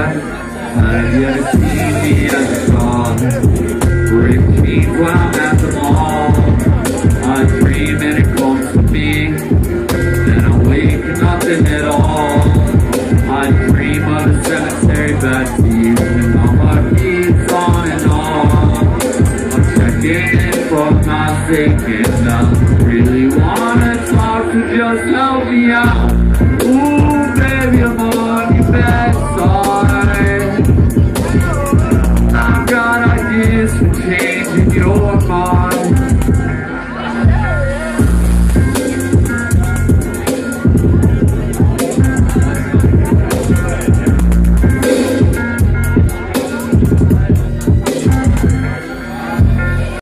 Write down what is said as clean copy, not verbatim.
heart, I just need a song. Break me down at the mall. I dream and it comes to me, then I wake to nothing at all. I dream of a cemetery bed, all my feet on and off. I'm checking in for my sake, and I really wanna talk to just help me out.